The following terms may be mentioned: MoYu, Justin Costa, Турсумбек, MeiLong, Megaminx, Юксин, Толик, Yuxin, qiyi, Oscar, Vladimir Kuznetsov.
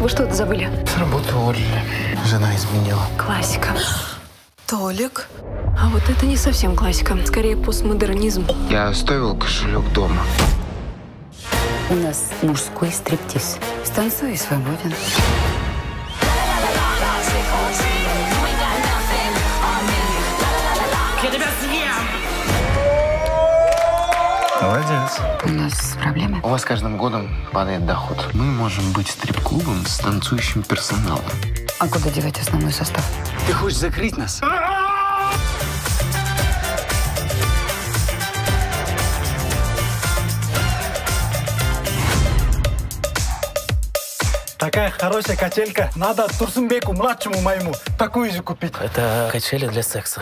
Вы что-то забыли? С работы уволили. Жена изменила. Классика. Толик? А вот это не совсем классика. Скорее, постмодернизм. Я оставил кошелек дома. У нас мужской стриптиз. Станцуй и свободен. Я тебя съем! Молодец. У нас проблемы. У вас каждым годом падает доход. Мы можем быть стрип-клубом с танцующим персоналом. А куда девать основной состав? Ты хочешь закрыть нас? Такая хорошая качелька. Надо Турсумбеку, младшему моему, такую же купить. Это качели для секса.